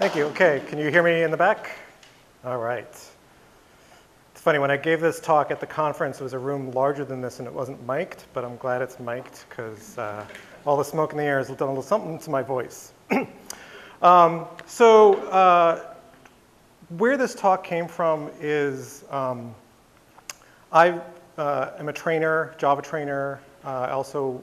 Thank you. Okay, can you hear me in the back? All right. It's funny, when I gave this talk at the conference, it was a room larger than this and it wasn't mic'd, but I'm glad it's mic'd because all the smoke in the air has done a little something to my voice. Where this talk came from is I am a trainer, Java trainer. I also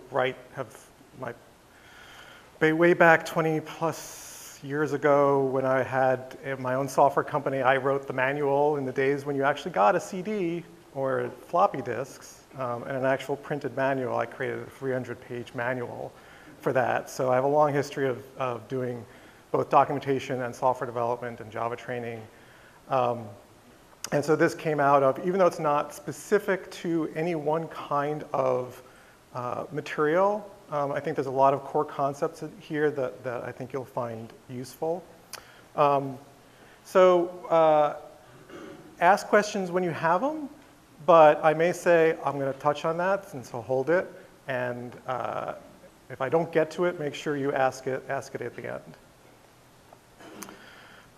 way back 20 plus years ago when I had my own software company, I wrote the manual in the days when you actually got a CD or floppy disks and an actual printed manual. I created a 300-page manual for that. So I have a long history of doing both documentation and software development and Java training. And so this came out of, even though it's not specific to any one kind of material, I think there's a lot of core concepts here that I think you'll find useful. Ask questions when you have them, but I may say, I'm going to touch on that, and so hold it. And if I don't get to it, make sure you ask it at the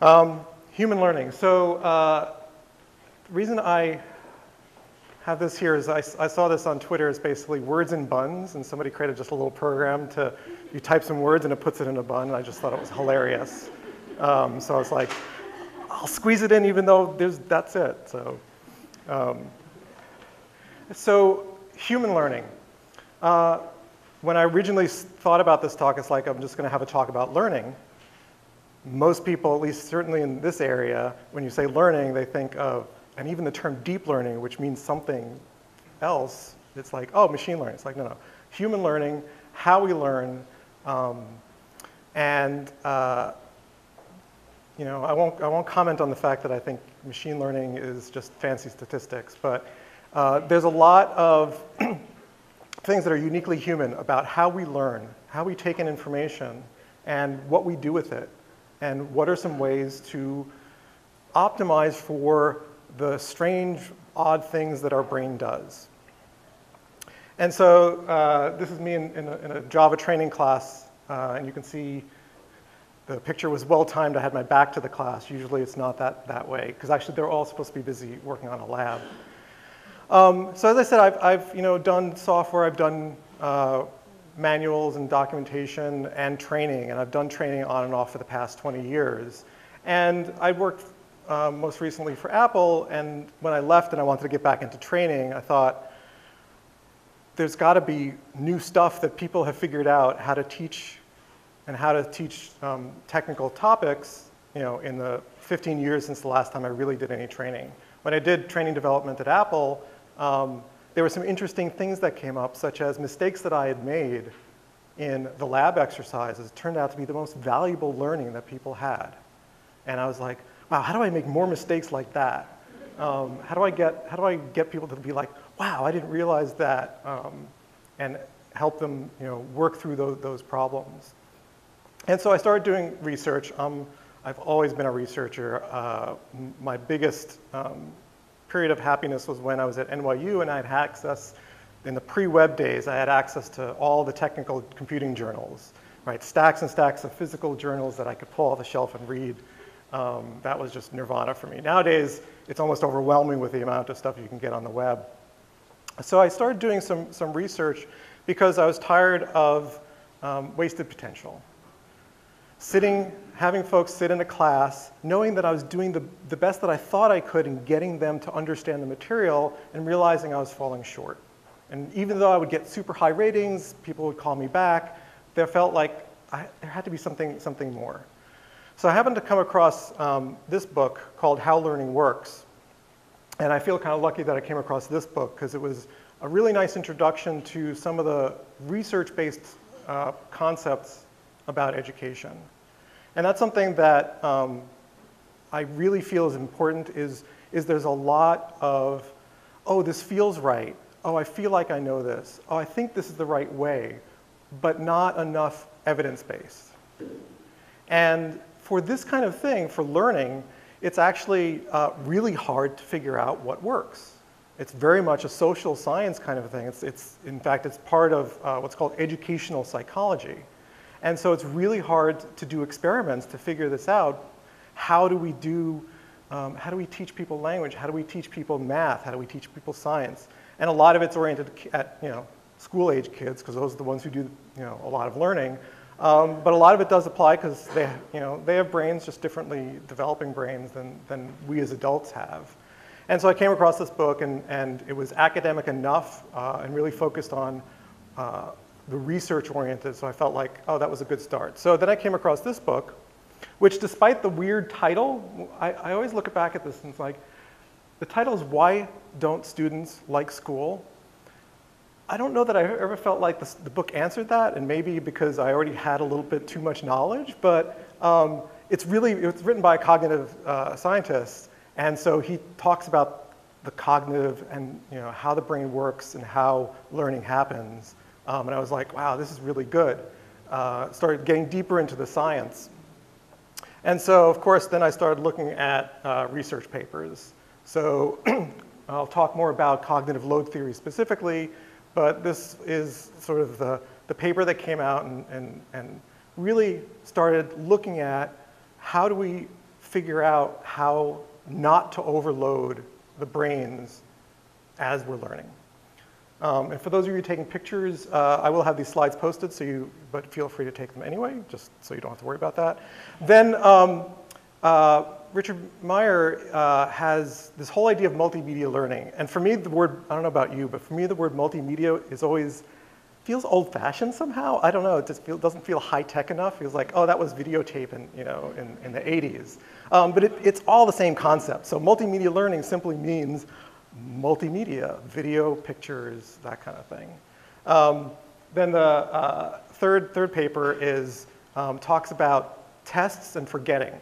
end. Human learning. So the reason I have this here is I saw this on Twitter. It's basically words in buns, and somebody created just a little program to, you type some words and it puts it in a bun, and I just thought it was hilarious. So I was like, I'll squeeze it in even though that's it. So, human learning. When I originally thought about this talk, it's like I'm just going to have a talk about learning. Most people, at least certainly in this area, when you say learning, they think of, and even the term deep learning, which means something else, it's like, oh, machine learning. It's like, no. Human learning, how we learn, I won't comment on the fact that I think machine learning is just fancy statistics, but there's a lot of things that are uniquely human about how we learn, how we take in information, and what we do with it. And what are some ways to optimize for the strange, odd things that our brain does? And so this is me in a Java training class, and you can see the picture was well-timed. I had my back to the class. Usually it's not that way, because actually they're all supposed to be busy working on a lab. So as I said, I've done software. I've done manuals and documentation and training, and I've done training on and off for the past 20 years. And I worked most recently for Apple, and when I left and I wanted to get back into training, I thought there's got to be new stuff that people have figured out how to teach and how to teach technical topics, in the 15 years since the last time I really did any training. When I did training development at Apple, there were some interesting things that came up, such as mistakes that I had made in the lab exercises turned out to be the most valuable learning that people had. And I was like, wow, how do I make more mistakes like that? How do I get people to be like, wow, I didn't realize that, and help them work through those problems. And so I started doing research. I've always been a researcher. My biggest period of happiness was when I was at NYU and I had access, in the pre-web days, I had access to all the technical computing journals, right? Stacks and stacks of physical journals that I could pull off the shelf and read. That was just nirvana for me. Nowadays, it's almost overwhelming with the amount of stuff you can get on the web. So I started doing some research because I was tired of wasted potential. Having folks sit in a class, knowing that I was doing the best that I thought I could and getting them to understand the material and realizing I was falling short. And even though I would get super high ratings, people would call me back, there felt like there had to be something more. So I happened to come across this book called How Learning Works. And I feel kind of lucky that I came across this book because it was a really nice introduction to some of the research-based concepts about education. And that's something that I really feel is important is there's a lot of, oh, this feels right. Oh, I feel like I know this. Oh, I think this is the right way, but not enough evidence-based. And for this kind of thing, for learning, it's actually really hard to figure out what works. It's very much a social science kind of thing. In fact, it's part of what's called educational psychology. And so it's really hard to do experiments to figure this out. How do we do, how do we teach people language? How do we teach people math? How do we teach people science? And a lot of it's oriented at, school age kids, because those are the ones who do, a lot of learning. But a lot of it does apply because they, they have brains, just differently developing brains than we as adults have. And so I came across this book, and it was academic enough and really focused on the research-oriented, so I felt like, oh, that was a good start. So then I came across this book, which despite the weird title, I always look back at this and it's like, the title is Why Don't Students Like School? I don't know that I ever felt like this, the book answered that, and maybe because I already had a little bit too much knowledge, but it's written by a cognitive scientist, and so he talks about the cognitive and how the brain works and how learning happens. And I was like, wow, this is really good. Started getting deeper into the science. And so, of course, then I started looking at research papers. So I'll talk more about cognitive load theory specifically, but this is sort of the paper that came out and really started looking at how do we figure out how not to overload the brains as we're learning. And for those of you taking pictures, I will have these slides posted, but feel free to take them anyway, just so you don't have to worry about that. Then Richard Meyer has this whole idea of multimedia learning. And for me, the word, I don't know about you, but for me, the word multimedia is always, feels old-fashioned somehow. I don't know, it just doesn't feel high-tech enough. It feels like, oh, that was videotape in the 80s. But it's all the same concept. So multimedia learning simply means multimedia, video, pictures, that kind of thing. Then the third paper is, talks about tests and forgetting.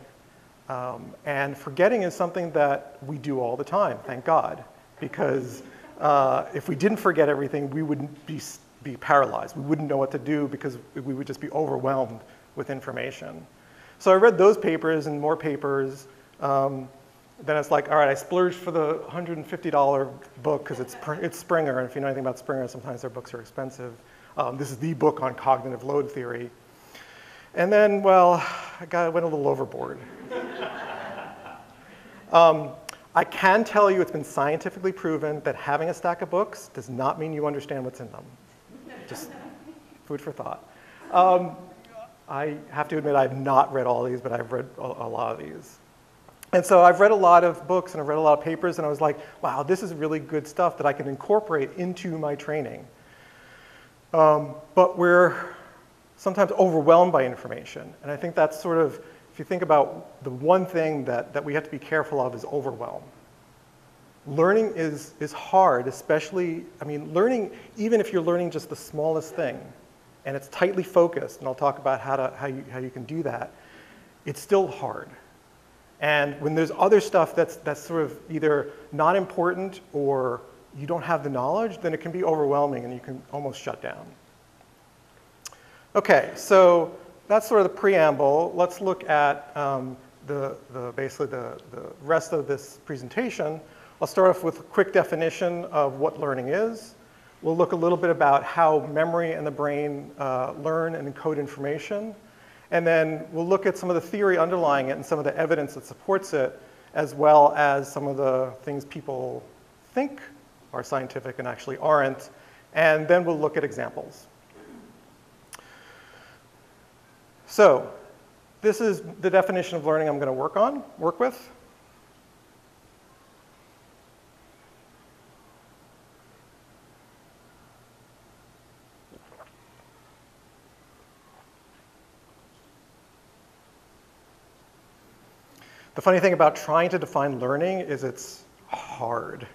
And forgetting is something that we do all the time, thank God, because if we didn't forget everything, we would be paralyzed. We wouldn't know what to do because we would just be overwhelmed with information. So I read those papers and more papers. Then it's like, all right, I splurged for the $150 book because it's Springer, and if you know anything about Springer, sometimes their books are expensive. This is the book on cognitive load theory. And then, well, I went a little overboard. I can tell you it's been scientifically proven that having a stack of books does not mean you understand what's in them. Just food for thought. I have to admit I've not read all these, but I've read a lot of these. And so I've read a lot of books and I've read a lot of papers, and I was like, wow, this is really good stuff that I can incorporate into my training. But we're sometimes overwhelmed by information. And I think that's sort of, if you think about the one thing that we have to be careful of is overwhelm. Learning is hard, especially, I mean, learning, even if you're learning just the smallest thing, and it's tightly focused, and I'll talk about how you can do that, it's still hard. And when there's other stuff that's sort of either not important or you don't have the knowledge, then it can be overwhelming and you can almost shut down. Okay, so that's sort of the preamble. Let's look at basically the rest of this presentation. I'll start off with a quick definition of what learning is. We'll look a little bit about how memory and the brain learn and encode information. And then we'll look at some of the theory underlying it and some of the evidence that supports it, as well as some of the things people think are scientific and actually aren't. And then we'll look at examples. So this is the definition of learning I'm going to work with. The funny thing about trying to define learning is it's hard.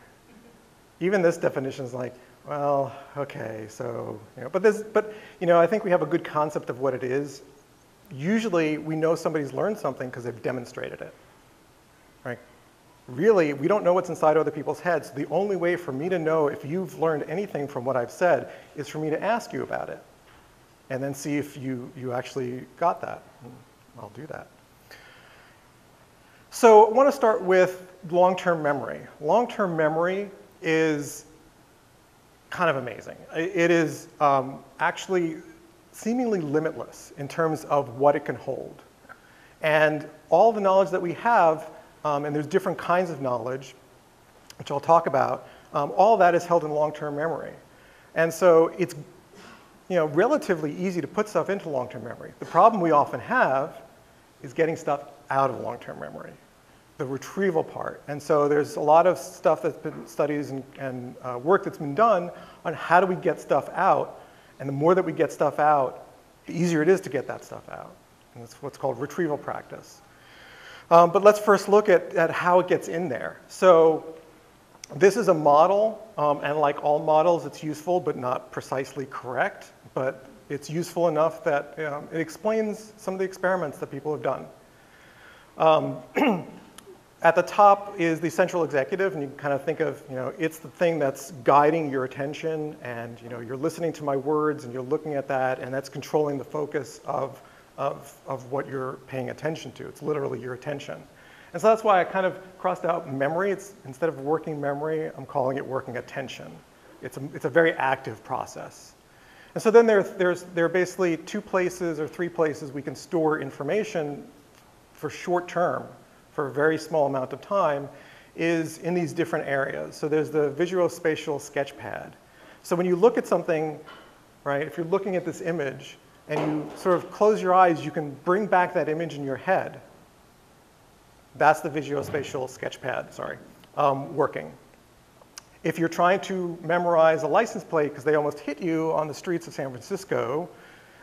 Even this definition is like, well, okay, so, but I think we have a good concept of what it is. Usually we know somebody's learned something because they've demonstrated it, right? Really, we don't know what's inside other people's heads. So the only way for me to know if you've learned anything from what I've said is for me to ask you about it and then see if you actually got that. I'll do that. So I want to start with long-term memory. Long-term memory is kind of amazing. It is actually seemingly limitless in terms of what it can hold. And all the knowledge that we have, and there's different kinds of knowledge, which I'll talk about, all that is held in long-term memory. And so it's relatively easy to put stuff into long-term memory. The problem we often have is getting stuff out of long-term memory, the retrieval part. And so there's a lot of stuff that's been studies and work that's been done on how do we get stuff out. And the more that we get stuff out, the easier it is to get that stuff out. And that's what's called retrieval practice. But let's first look at how it gets in there. So this is a model, and like all models, it's useful but not precisely correct. But it's useful enough that it explains some of the experiments that people have done. At the top is the central executive, and you can kind of think of, it's the thing that's guiding your attention, and you're listening to my words, and you're looking at that, and that's controlling the focus of what you're paying attention to. It's literally your attention. And so that's why I kind of crossed out memory. It's, instead of working memory, I'm calling it working attention. It's a very active process. And so then there are basically two places or three places we can store information for short term, for a very small amount of time, is in these different areas. So there's the visuospatial sketchpad. So when you look at something, right, if you're looking at this image and you sort of close your eyes, you can bring back that image in your head. That's the visuospatial sketchpad, working. If you're trying to memorize a license plate because they almost hit you on the streets of San Francisco,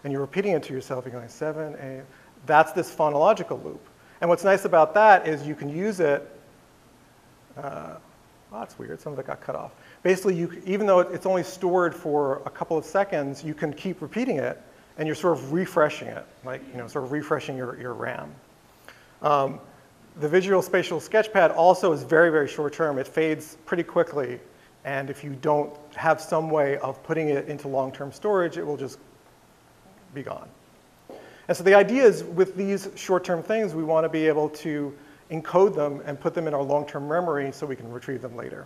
and you're repeating it to yourself, you're going 7, 8, that's this phonological loop. And what's nice about that is you can use it, well, that's weird, some of it got cut off. Basically, even though it's only stored for a couple of seconds, you can keep repeating it, and you're sort of refreshing it, like sort of refreshing your RAM. The visual spatial sketchpad also is very, very short term. It fades pretty quickly, and if you don't have some way of putting it into long-term storage, it will just be gone. And so the idea is with these short-term things, we want to be able to encode them and put them in our long-term memory so we can retrieve them later.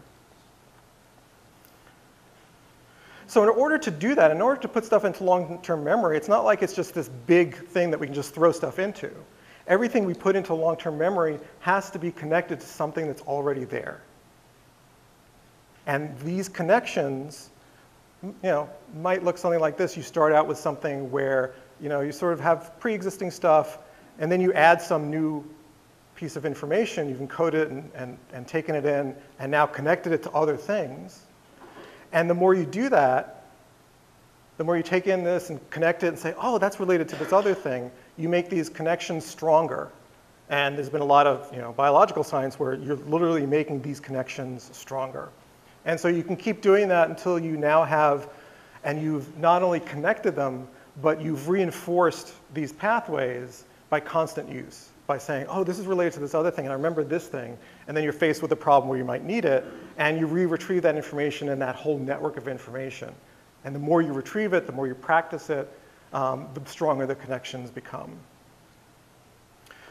So in order to do that, in order to put stuff into long-term memory, it's not like it's just this big thing that we can just throw stuff into. Everything we put into long-term memory has to be connected to something that's already there. And these connections, might look something like this. You start out with something where you sort of have pre-existing stuff, and then you add some new piece of information. You've encoded it and taken it in and now connected it to other things. And the more you do that, the more you take in this and connect it and say, oh, that's related to this other thing, you make these connections stronger. And there's been a lot of biological science where you're literally making these connections stronger. And so you can keep doing that until you now have, and you've not only connected them, but you've reinforced these pathways by constant use, by saying, oh, this is related to this other thing, and I remember this thing, and then you're faced with a problem where you might need it, and you retrieve that information and that whole network of information. And the more you retrieve it, the more you practice it, the stronger the connections become.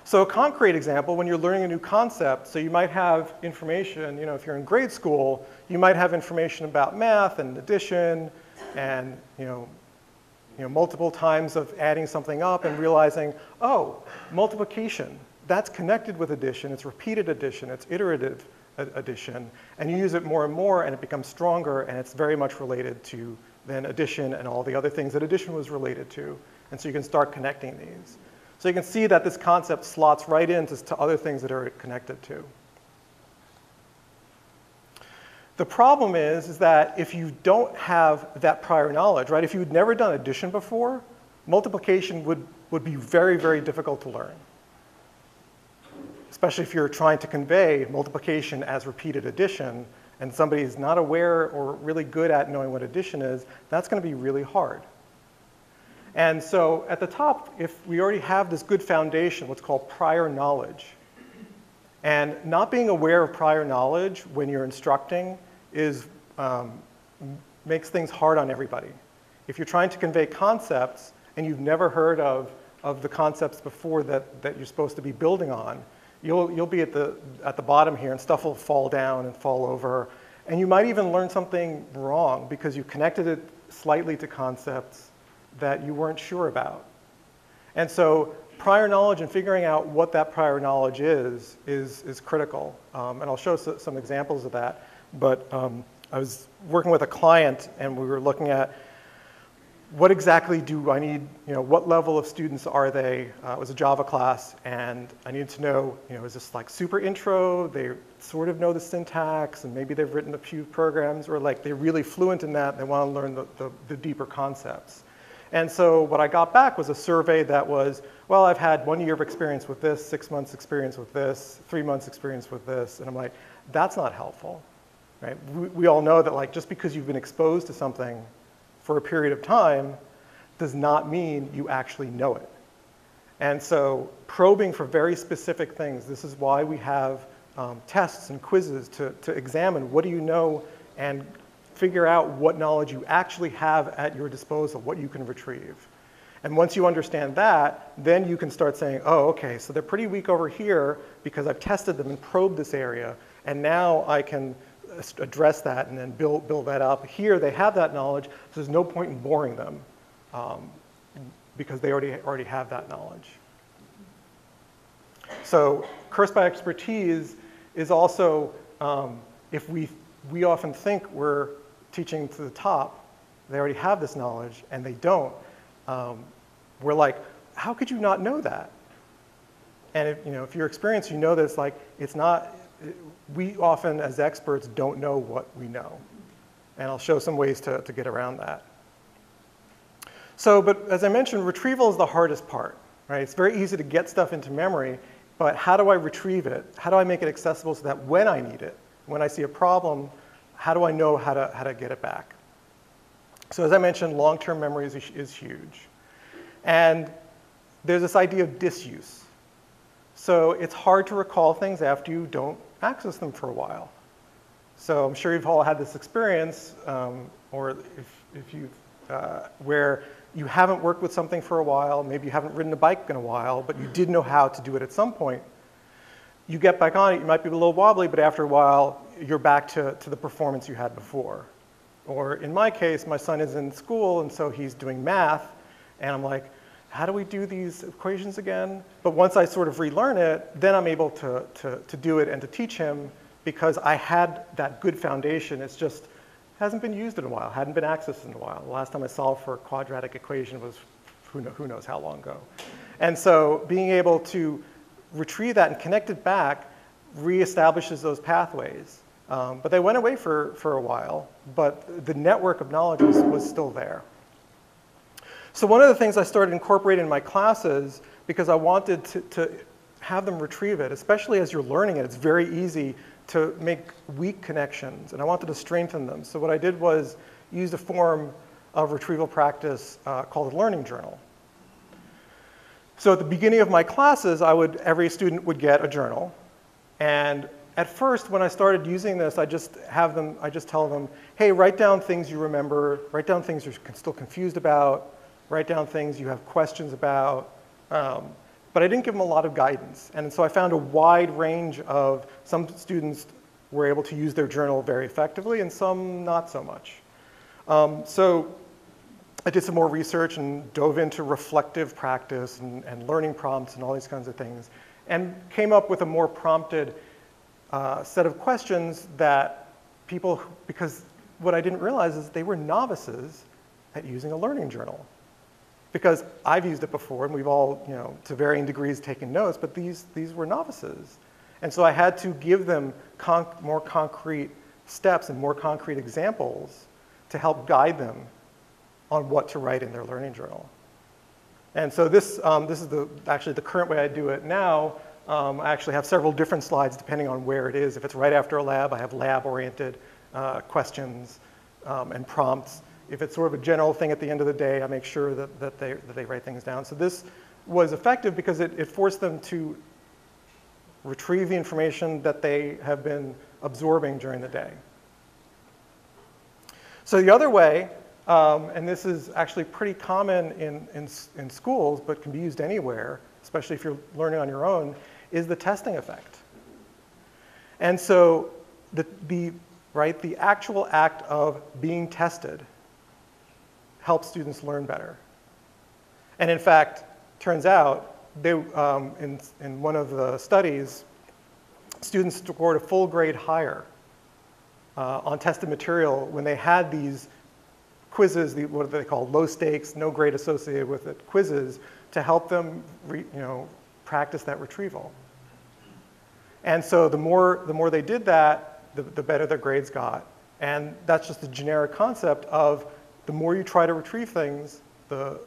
So a concrete example, when you're learning a new concept, so you might have information, if you're in grade school, you might have information about math and addition and, multiple times of adding something up and realizing, oh, multiplication, that's connected with addition, it's repeated addition, it's iterative addition, and you use it more and more and it becomes stronger and it's very much related to then addition and all the other things that addition was related to, and so you can start connecting these. So you can see that this concept slots right into other things that are connected to. The problem is that if you don't have that prior knowledge, right? If you'd never done addition before, multiplication would be very, very difficult to learn. Especially if you're trying to convey multiplication as repeated addition and somebody is not aware or really good at knowing what addition is, that's going to be really hard. And so at the top, if we already have this good foundation, what's called prior knowledge, and not being aware of prior knowledge when you're instructing is, makes things hard on everybody. If you're trying to convey concepts and you've never heard of the concepts before that you're supposed to be building on, you'll be at the bottom here and stuff will fall down and fall over. And you might even learn something wrong because you connected it slightly to concepts that you weren't sure about. And so prior knowledge and figuring out what that prior knowledge is critical. And I'll show some examples of that. But I was working with a client, and we were looking at what exactly do I need, what level of students are they? It was a Java class, and I needed to know, is this like super intro? They sort of know the syntax, and maybe they've written a few programs, or like they're really fluent in that, and they want to learn the deeper concepts. And so what I got back was a survey that was, well, I've had 1 year of experience with this, 6 months experience with this, 3 months experience with this, and I'm like, that's not helpful, right? We all know that like just because you've been exposed to something for a period of time does not mean you actually know it. And so probing for very specific things, this is why we have tests and quizzes to examine what do you know and figure out what knowledge you actually have at your disposal, what you can retrieve. And once you understand that, then you can start saying, oh, okay, so they're pretty weak over here because I've tested them and probed this area, and now I can address that and then build that up. Here they have that knowledge, so there's no point in boring them because they already have that knowledge. So cursed by expertise is also, if we often think we're teaching to the top, they already have this knowledge and they don't. We're like, how could you not know that? And if, if you're experienced, you know that it's like, it's not, we often as experts don't know what we know. And I'll show some ways to get around that. So, but as I mentioned, retrieval is the hardest part, right? It's very easy to get stuff into memory, but how do I retrieve it? How do I make it accessible so that when I need it, when I see a problem, how do I know how to get it back? So as I mentioned, long-term memory is huge. And there's this idea of disuse. So it's hard to recall things after you don't access them for a while. So I'm sure you've all had this experience, or if you've, where you haven't worked with something for a while, maybe you haven't ridden a bike in a while, but you did know how to do it at some point. You get back on it, you might be a little wobbly, but after a while, you're back to the performance you had before. Or in my case, my son is in school, and so he's doing math, and I'm like, how do we do these equations again? But once I sort of relearn it, then I'm able to do it and to teach him because I had that good foundation. It's just hasn't been used in a while, hadn't been accessed in a while. The last time I solved for a quadratic equation was who knows how long ago. And so being able to retrieve that and connect it back reestablishes those pathways. But they went away for a while, but the network of knowledge was still there. So one of the things I started incorporating in my classes because I wanted to have them retrieve it, especially as you're learning it, it's very easy to make weak connections, and I wanted to strengthen them. So what I did was used a form of retrieval practice called a learning journal. So at the beginning of my classes, every student would get a journal, and at first, when I started using this, I just tell them, hey, write down things you remember, write down things you're still confused about, write down things you have questions about. But I didn't give them a lot of guidance. And so I found a wide range of, some students were able to use their journal very effectively and some not so much. So I did some more research and dove into reflective practice and learning prompts and all these kinds of things, and came up with a more prompted set of questions that people, because what I didn't realize is they were novices at using a learning journal. Because I've used it before, and we've all, to varying degrees taken notes, but these were novices. And so I had to give them more concrete steps and more concrete examples to help guide them on what to write in their learning journal. And so this, this is actually the current way I do it now. I actually have several different slides depending on where it is. If it's right after a lab, I have lab-oriented questions and prompts. If it's sort of a general thing at the end of the day, I make sure that they write things down. So this was effective because it forced them to retrieve the information that they have been absorbing during the day. So the other way, and this is actually pretty common in schools, but can be used anywhere, especially if you're learning on your own, is the testing effect. And so the actual act of being tested helps students learn better. And in fact, turns out, they, in one of the studies, students scored a full grade higher on tested material when they had these quizzes, what they call low stakes, no grade associated with it, quizzes to help them practice that retrieval. And so the more they did that, the better their grades got. And that's just the generic concept of the more you try to retrieve things, the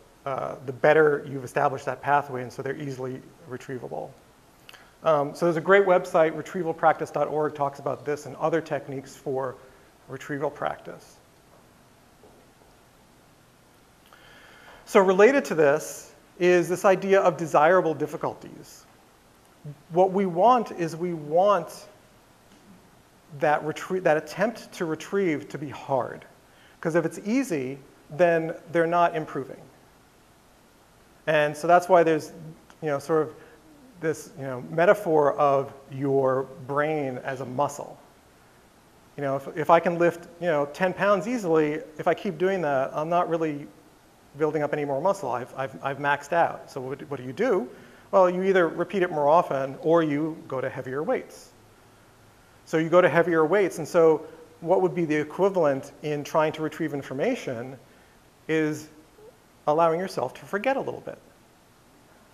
better you've established that pathway, and so they're easily retrievable. So there's a great website, retrievalpractice.org, talks about this and other techniques for retrieval practice. So related to this is this idea of desirable difficulties. What we want is we want that attempt to retrieve to be hard. Because if it's easy, then they're not improving. And so that's why there's sort of this metaphor of your brain as a muscle. If I can lift 10 pounds easily, if I keep doing that, I'm not really building up any more muscle. I've maxed out. So what do? Well, you either repeat it more often or you go to heavier weights. So you go to heavier weights, and so what would be the equivalent in trying to retrieve information is allowing yourself to forget a little bit.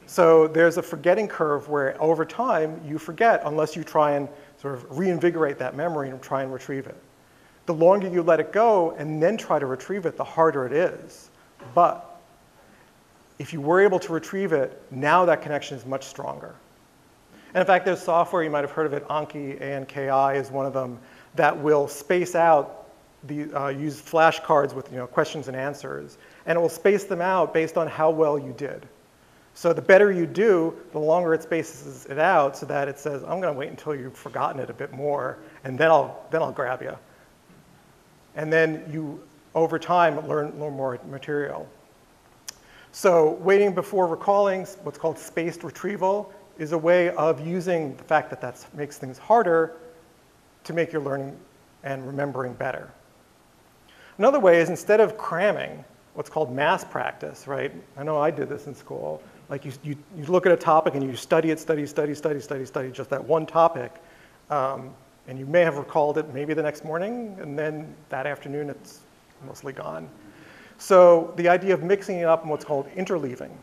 So there's a forgetting curve where over time you forget unless you try and sort of reinvigorate that memory and try and retrieve it. The longer you let it go and then try to retrieve it, the harder it is. But if you were able to retrieve it, now that connection is much stronger. And in fact, there's software, you might have heard of it, Anki, A-N-K-I is one of them, that will space out, use flashcards with questions and answers, and it will space them out based on how well you did. So the better you do, the longer it spaces it out so that it says, I'm going to wait until you've forgotten it a bit more, and then I'll grab you. And then you, over time, learn more material. So waiting before recalling, what's called spaced retrieval, is a way of using the fact that that makes things harder to make your learning and remembering better. Another way is instead of cramming, what's called mass practice, right? I know I did this in school. Like you look at a topic and you study it, study just that one topic. And you may have recalled it maybe the next morning, and then that afternoon it's mostly gone. So the idea of mixing it up in what's called interleaving.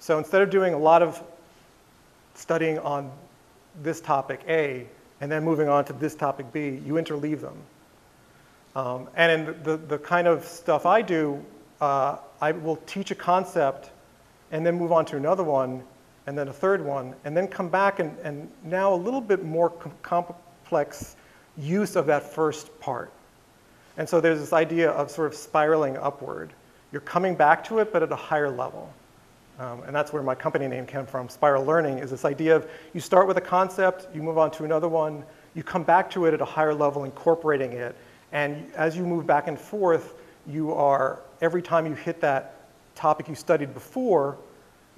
So instead of doing a lot of studying on this topic A, and then moving on to this topic B, you interleave them. And in the kind of stuff I do, I will teach a concept and then move on to another one, and then a third one, and then come back and now a little bit more complex use of that first part. And so there's this idea of sort of spiraling upward. You're coming back to it, but at a higher level. And that's where my company name came from, Spiral Learning, is this idea of you start with a concept, you move on to another one, you come back to it at a higher level, incorporating it, and as you move back and forth, you are, every time you hit that topic you studied before,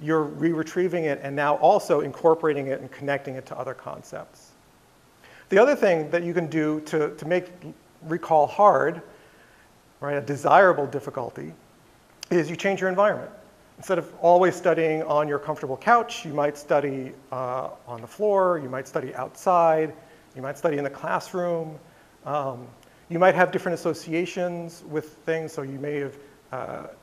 you're re-retrieving it and now also incorporating it and connecting it to other concepts. The other thing that you can do to make recall hard, right, a desirable difficulty, is you change your environment. Instead of always studying on your comfortable couch, you might study on the floor, you might study outside, you might study in the classroom. You might have different associations with things, so you may have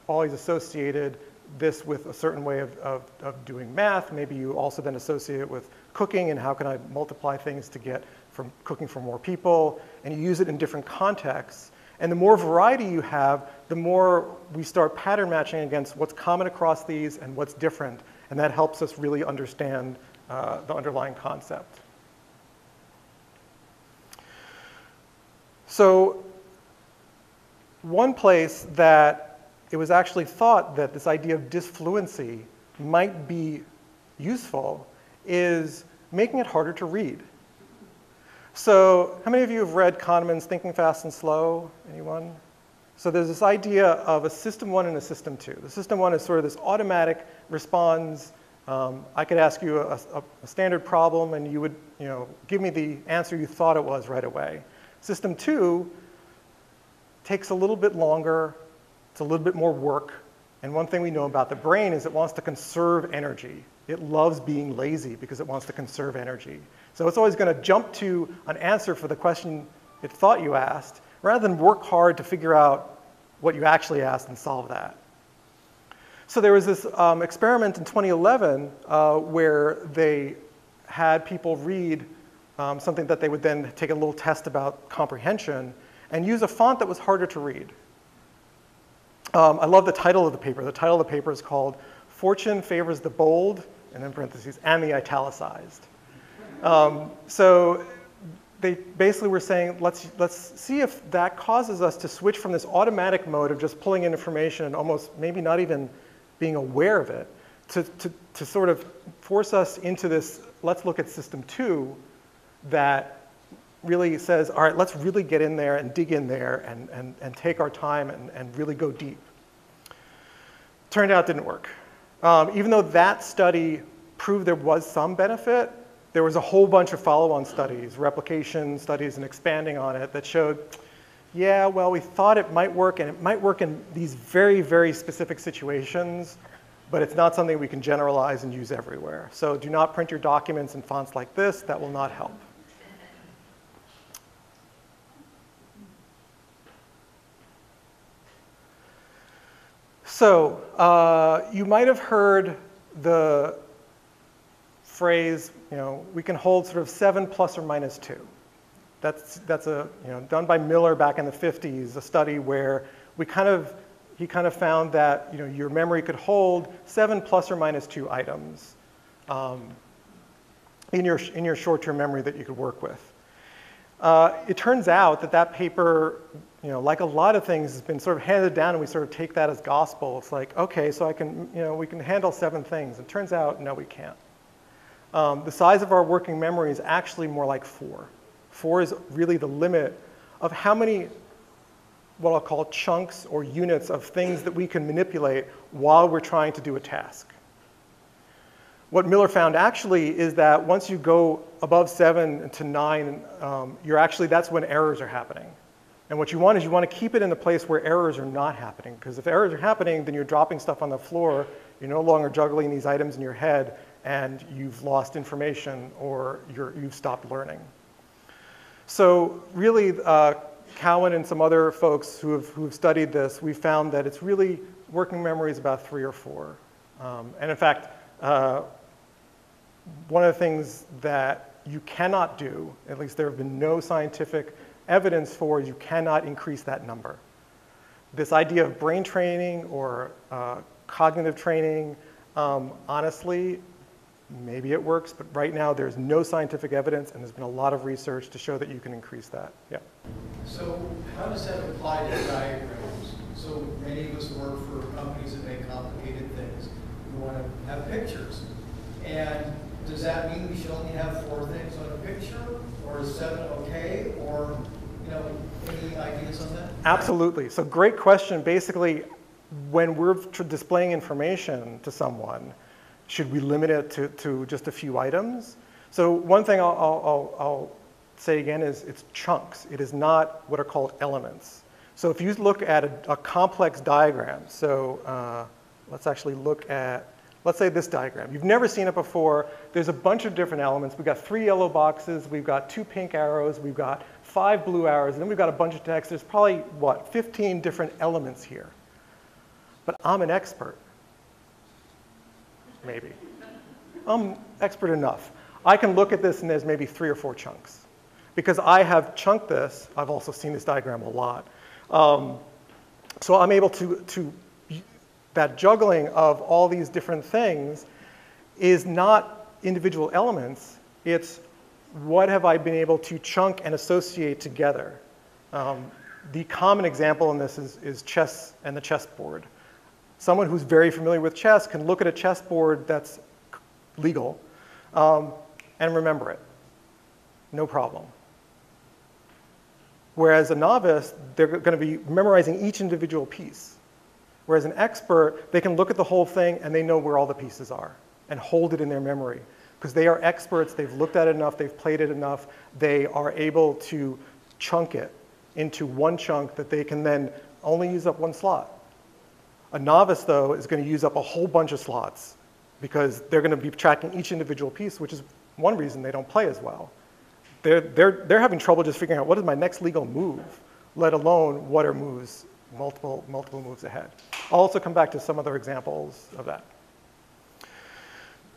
always associated this with a certain way of doing math. Maybe you also then associate it with cooking and how can I multiply things to get from cooking for more people, and you use it in different contexts. And the more variety you have, the more we start pattern matching against what's common across these and what's different. And that helps us really understand the underlying concept. So one place that it was actually thought that this idea of disfluency might be useful is making it harder to read. So how many of you have read Kahneman's Thinking Fast and Slow? Anyone? So there's this idea of a System 1 and a System 2. The System 1 is sort of this automatic response. I could ask you a standard problem and you would give me the answer you thought it was right away. System 2 takes a little bit longer, it's a little bit more work, And one thing we know about the brain is it wants to conserve energy. It loves being lazy because it wants to conserve energy. So it's always going to jump to an answer for the question it thought you asked, rather than work hard to figure out what you actually asked and solve that. So there was this experiment in 2011 where they had people read something that they would then take a little test about comprehension and use a font that was harder to read. I love the title of the paper. The title of the paper is called Fortune Favors the Bold, and in parentheses, and the italicized. So they basically were saying, let's see if that causes us to switch from this automatic mode of just pulling in information and almost maybe not even being aware of it, to sort of force us into this, let's look at System 2 that really says, all right, let's really get in there and dig in there and take our time and really go deep. Turned out it didn't work. Even though that study proved there was some benefit, there was a whole bunch of follow-on studies, replication studies and expanding on it that showed, yeah, well, we thought it might work and it might work in these very, very specific situations, but it's not something we can generalize and use everywhere. So do not print your documents in fonts like this. That will not help. So you might have heard the phrase, you know, we can hold sort of 7 ± 2. That's a, you know, done by Miller back in the 50s, a study where he kind of found that, you know, your memory could hold 7 ± 2 items in your short-term memory that you could work with. It turns out that that paper, you know, like a lot of things, has been sort of handed down, and we sort of take that as gospel. It's like, okay, so I can, you know, we can handle 7 things. It turns out, no, we can't. The size of our working memory is actually more like 4. 4 is really the limit of how many, what I'll call chunks or units of things that we can manipulate while we're trying to do a task. What Miller found actually is that once you go above 7 to 9, you're actually, that's when errors are happening. And what you want is you want to keep it in a place where errors are not happening, because if errors are happening, then you're dropping stuff on the floor, you're no longer juggling these items in your head, and you've lost information or you've stopped learning. So really, Cowan and some other folks who have studied this, we found that it's really, working memory is about 3 or 4. And in fact, one of the things that you cannot do, at least there have been no scientific evidence for, you cannot increase that number. This idea of brain training or cognitive training, honestly, maybe it works, but right now there's no scientific evidence, and there's been a lot of research to show that you can increase that. Yeah. So how does that apply to diagrams? So many of us work for companies that make complicated things. We want to have pictures. And does that mean we should only have 4 things on a picture, or is 7 okay, or, you know, any ideas on that? Absolutely. So great question. Basically, when we're displaying information to someone, should we limit it to just a few items? So one thing I'll say again is it's chunks. It is not what are called elements. So if you look at a complex diagram, so let's actually look at, let's say this diagram. You've never seen it before. There's a bunch of different elements. We've got 3 yellow boxes. We've got 2 pink arrows. We've got 5 blue arrows. And then we've got a bunch of text. There's probably, what, 15 different elements here. But I'm an expert. Maybe. I'm expert enough. I can look at this and there's maybe 3 or 4 chunks. Because I have chunked this, I've also seen this diagram a lot. So I'm able to that juggling of all these different things is not individual elements, it's what have I been able to chunk and associate together. The common example in this is chess and the chessboard. Someone who's very familiar with chess can look at a chessboard that's legal and remember it, no problem. Whereas a novice, they're going to be memorizing each individual piece. Whereas an expert, they can look at the whole thing and they know where all the pieces are and hold it in their memory. Because they are experts, they've looked at it enough, they've played it enough, they are able to chunk it into one chunk that they can then only use up one slot. A novice, though, is going to use up a whole bunch of slots because they're going to be tracking each individual piece, which is one reason they don't play as well. They're having trouble just figuring out what is my next legal move, let alone what are moves, multiple moves ahead. I'll also come back to some other examples of that.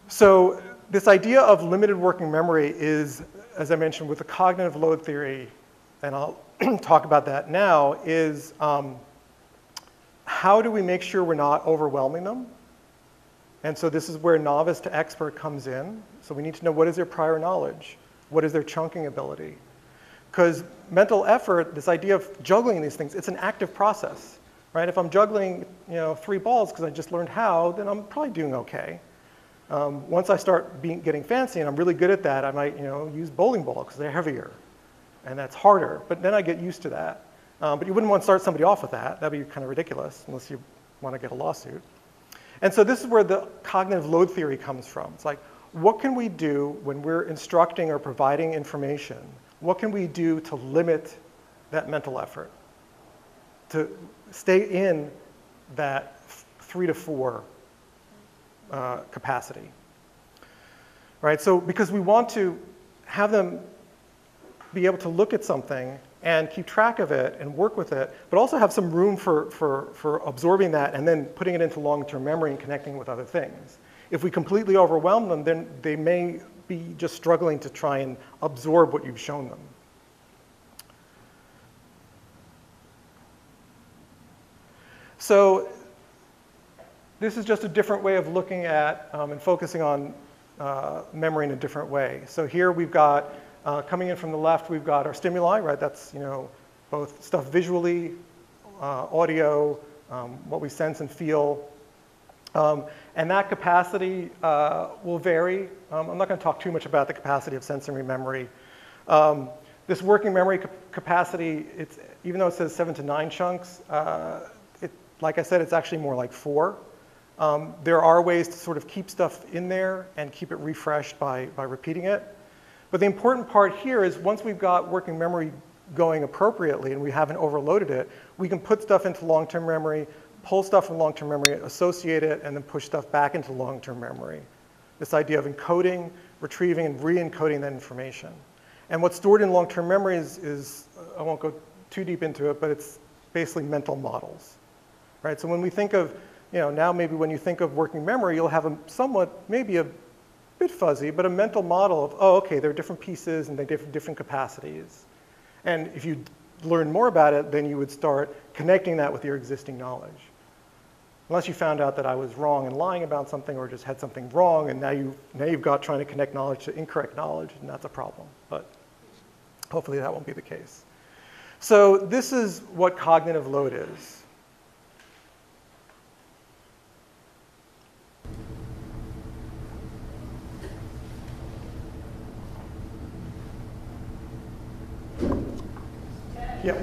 So this idea of limited working memory is, as I mentioned, with the cognitive load theory, and I'll talk about that now, is how do we make sure we're not overwhelming them? And so this is where novice to expert comes in. So we need to know what is their prior knowledge? What is their chunking ability? Because mental effort, this idea of juggling these things, it's an active process, right? If I'm juggling, you know, 3 balls because I just learned how, then I'm probably doing okay. Once I start getting fancy and I'm really good at that, I might, you know, use bowling ball because they're heavier, and that's harder. But then I get used to that. But you wouldn't want to start somebody off with that. That'd be kind of ridiculous unless you want to get a lawsuit. And so this is where the cognitive load theory comes from. It's like, what can we do when we're instructing or providing information? What can we do to limit that mental effort, to stay in that 3 to 4 capacity, right? So because we want to have them be able to look at something and keep track of it and work with it, but also have some room for absorbing that and then putting it into long-term memory and connecting with other things. If we completely overwhelm them, then they may be just struggling to try and absorb what you've shown them. So this is just a different way of looking at and focusing on memory in a different way. So here we've got coming in from the left, we've got our stimuli, right? That's, you know, both stuff visually, audio, what we sense and feel. And that capacity will vary. I'm not going to talk too much about the capacity of sensory memory. This working memory capacity, it's, even though it says 7 to 9 chunks, like I said, it's actually more like 4. There are ways to sort of keep stuff in there and keep it refreshed by repeating it. But the important part here is once we've got working memory going appropriately and we haven't overloaded it, we can put stuff into long-term memory, pull stuff from long-term memory, associate it, and then push stuff back into long-term memory. This idea of encoding, retrieving, and re-encoding that information. And what's stored in long-term memory is, I won't go too deep into it, but it's basically mental models, right? So when we think of, you know, now maybe when you think of working memory, you'll have a somewhat, maybe a bit fuzzy, but a mental model of, oh, okay, there are different pieces and they have different capacities. And if you learn more about it, then you would start connecting that with your existing knowledge. Unless you found out that I was wrong and lying about something or just had something wrong, and now you've got trying to connect knowledge to incorrect knowledge, and that's a problem. But hopefully that won't be the case. So this is what cognitive load is. Yep.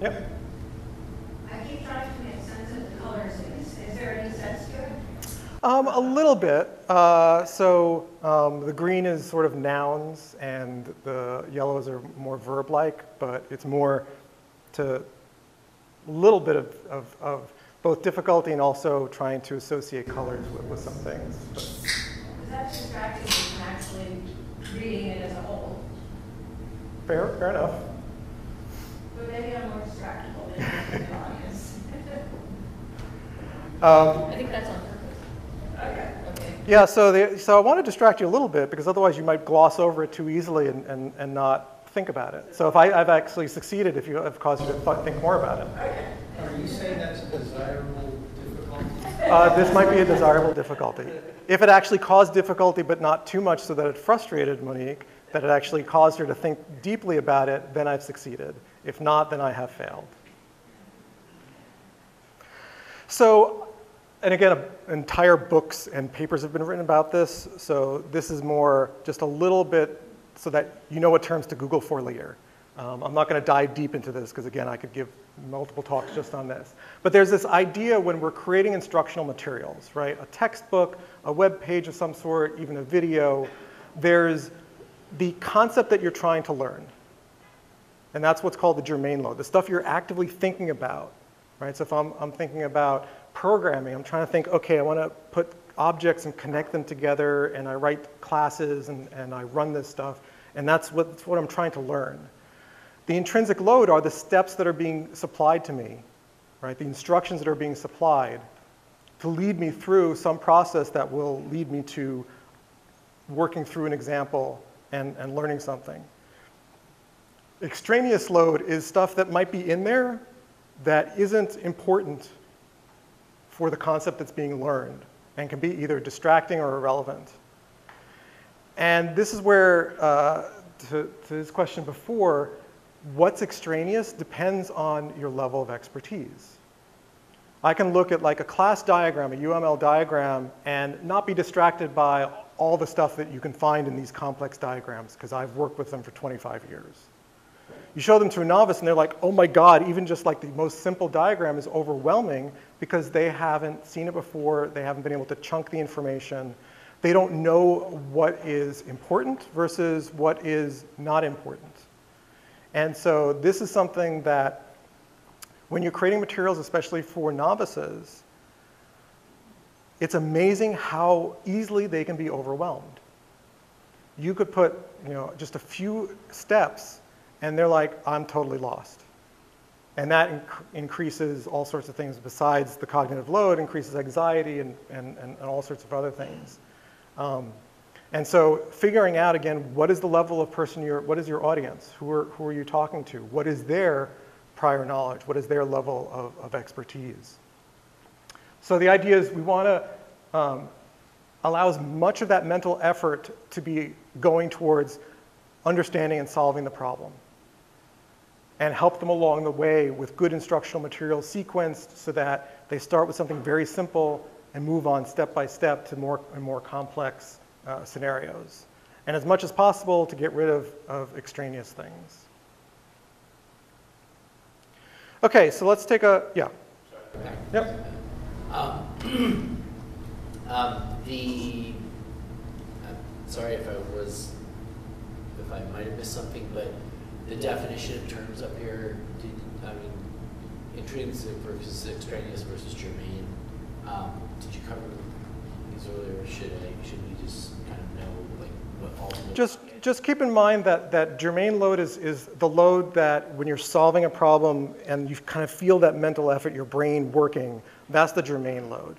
Yep. I keep trying to make sense of the colors. Is there any sense to it? A little bit. The green is sort of nouns, and the yellows are more verb-like, but it's more to a little bit of both difficulty and also trying to associate colors with some things. But that's distracting from actually reading it as a whole. Fair enough. But maybe I'm more distractible than the audience. I think that's on purpose. Okay. Yeah, so I want to distract you a little bit because otherwise you might gloss over it too easily and not think about it. So if I've actually succeeded, if you have caused you to think more about it. Okay. Are you saying that's a desirable difficulty? This might be a desirable difficulty. If it actually caused difficulty but not too much so that it frustrated Monique, that it actually caused her to think deeply about it, then I've succeeded. If not, then I have failed. So, and again, entire books and papers have been written about this. So this is more just a little bit so that you know what terms to Google for later. I'm not going to dive deep into this because, again, I could give multiple talks just on this. But there's this idea when we're creating instructional materials, right? A textbook, a web page of some sort, even a video. There's the concept that you're trying to learn. And that's what's called the germane load, the stuff you're actively thinking about, right? So if I'm thinking about programming, I'm trying to think, okay, I want to put objects and connect them together, and I write classes and I run this stuff, and that's what I'm trying to learn. The intrinsic load are the steps that are being supplied to me, right? The instructions that are being supplied to lead me through some process that will lead me to working through an example and learning something. Extraneous load is stuff that might be in there that isn't important for the concept that's being learned and can be either distracting or irrelevant. And this is where, to this question before, what's extraneous depends on your level of expertise. I can look at like a class diagram, a UML diagram, and not be distracted by all the stuff that you can find in these complex diagrams because I've worked with them for 25 years. You show them to a novice and they're like, oh my God, even just like the most simple diagram is overwhelming because they haven't seen it before, they haven't been able to chunk the information, they don't know what is important versus what is not important. And so this is something that when you're creating materials, especially for novices, it's amazing how easily they can be overwhelmed. You could put, you know, just a few steps and they're like, I'm totally lost. And that increases all sorts of things besides the cognitive load, increases anxiety and all sorts of other things. And so figuring out, again, what is the level of person you're, what is your audience? Who are you talking to? What is their prior knowledge? What is their level of expertise? So the idea is we want to allow as much of that mental effort to be going towards understanding and solving the problem and help them along the way with good instructional material sequenced so that they start with something very simple and move on step by step to more and more complex scenarios. And as much as possible to get rid of extraneous things. Okay, so let's take a, yeah. Sorry. Yep. Sorry if I might have missed something, but the definition of terms up here, I mean, intrinsic versus extraneous versus germane, did you cover these earlier? Should we just kind of know like what all of Just keep in mind that germane load is the load that when you're solving a problem and you kind of feel that mental effort, your brain working, that's the germane load.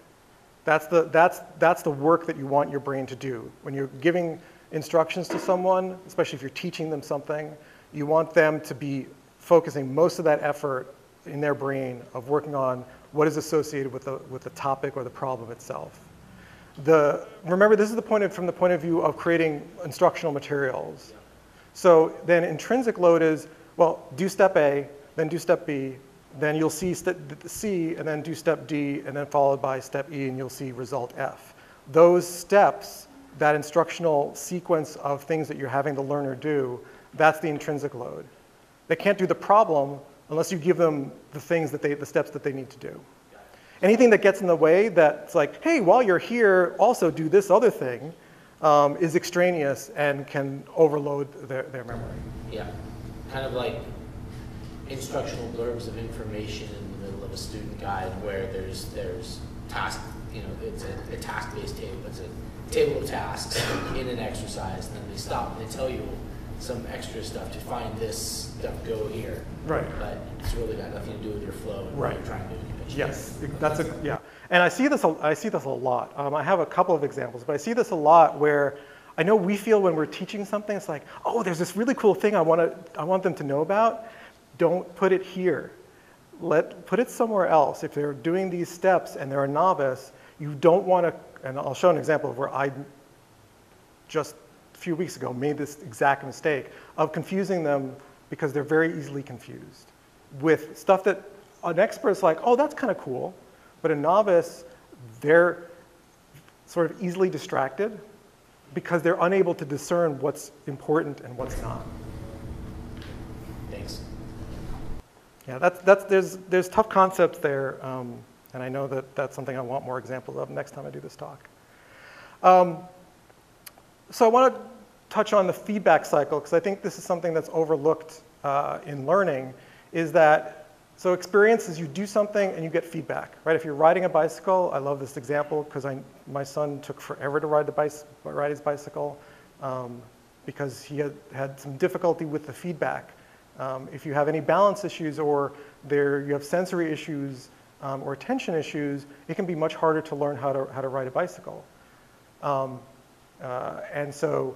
That's the work that you want your brain to do. When you're giving instructions to someone, especially if you're teaching them something, you want them to be focusing most of that effort in their brain of working on what is associated with the topic or the problem itself. Remember, this is from the point of view of creating instructional materials. So then intrinsic load is, well, do step A, then do step B, then you'll see step C, and then do step D, and then followed by step E, and you'll see result F. Those steps, that instructional sequence of things that you're having the learner do, that's the intrinsic load. They can't do the problem unless you give them the steps that they need to do. Anything that gets in the way that's like, hey, while you're here, also do this other thing, is extraneous and can overload their memory. Yeah, kind of like instructional blurbs of information in the middle of a student guide where there's task, you know, it's a task-based table, it's a table of tasks in an exercise, and then they stop and they tell you some extra stuff to find this stuff, go here. Right. But it's really got nothing to do with your flow and what you're trying to do. Yes, that's a, yeah. And I see this a lot. I have a couple of examples, but I see this a lot where I know we feel when we're teaching something, it's like, oh, there's this really cool thing I want them to know about. Don't put it here. Put it somewhere else. If they're doing these steps and they're a novice, you don't want to, and I'll show an example of where I just a few weeks ago made this exact mistake of confusing them because they're very easily confused with stuff that an expert's like, oh, that's kind of cool. But a novice, they're sort of easily distracted because they're unable to discern what's important and what's not. Thanks. Yeah, there's tough concepts there. And I know that that's something I want more examples of next time I do this talk. So I want to touch on the feedback cycle because I think this is something that's overlooked in learning, is that So experience is you do something and you get feedback, right? If you're riding a bicycle, I love this example because my son took forever to ride his bicycle because he had some difficulty with the feedback. If you have any balance issues or you have sensory issues or attention issues, it can be much harder to learn how to ride a bicycle. And so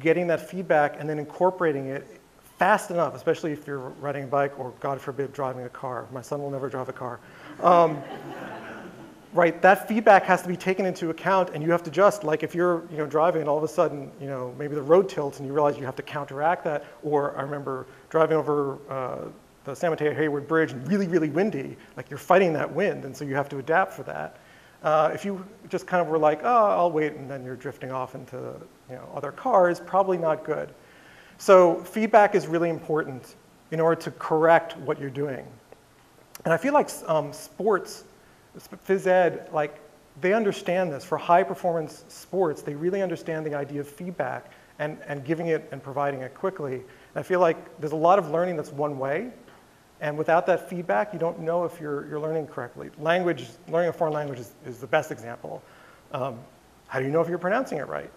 getting that feedback and then incorporating it fast enough, especially if you're riding a bike or, God forbid, driving a car. My son will never drive a car. Right, that feedback has to be taken into account, and you have to adjust. Like if you're driving and all of a sudden maybe the road tilts and you realize you have to counteract that. Or I remember driving over the San Mateo Hayward Bridge and really, really windy. Like you're fighting that wind, and so you have to adapt for that. If you just kind of were like, oh, I'll wait, and then you're drifting off into other cars, probably not good. So feedback is really important in order to correct what you're doing. And I feel like sports, phys ed, like they understand this. For high performance sports, they really understand the idea of feedback and giving it and providing it quickly. And I feel like there's a lot of learning that's one way. And without that feedback, you don't know if you're learning correctly. Language, learning a foreign language is the best example. How do you know if you're pronouncing it right?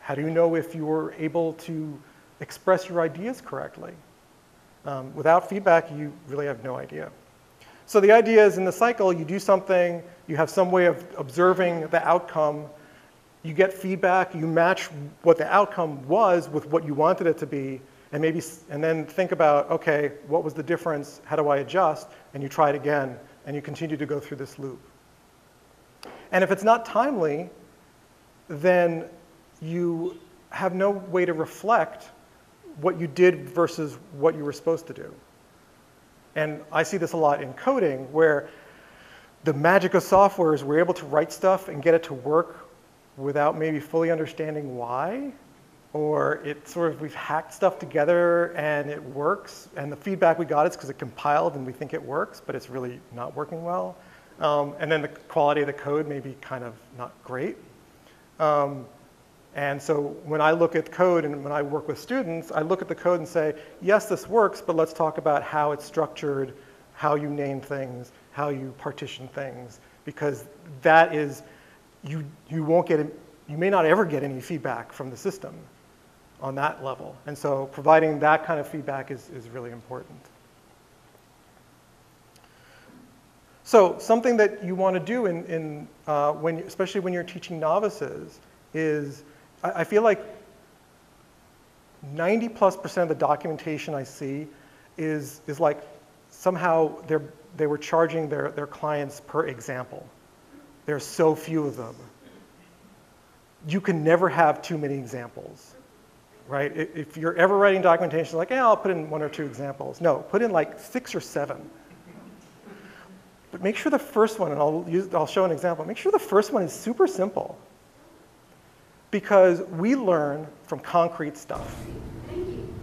How do you know if you were able to express your ideas correctly? Without feedback, you really have no idea. So the idea is in the cycle, you do something, you have some way of observing the outcome, you get feedback, you match what the outcome was with what you wanted it to be, and then think about, okay, what was the difference? How do I adjust? And you try it again, and you continue to go through this loop. And if it's not timely, then you have no way to reflect what you did versus what you were supposed to do. And I see this a lot in coding, where the magic of software is we're able to write stuff and get it to work without maybe fully understanding why, or we've hacked stuff together and it works, and the feedback we got is because it compiled and we think it works, but it's really not working well. And then the quality of the code may be kind of not great. And so when I look at code and when I work with students, I look at the code and say, yes, this works, but let's talk about how it's structured, how you name things, how you partition things, because that is, you may not ever get any feedback from the system on that level. And so providing that kind of feedback is really important. So something that you want to do especially when you're teaching novices is, I feel like 90+% of the documentation I see is like somehow they were charging their clients per example. There are so few of them. You can never have too many examples, right? If you're ever writing documentation, like, I'll put in one or two examples. No, put in like 6 or 7. But make sure the first one, and I'll show an example, make sure the first one is super simple. Because we learn from concrete stuff. Thank you.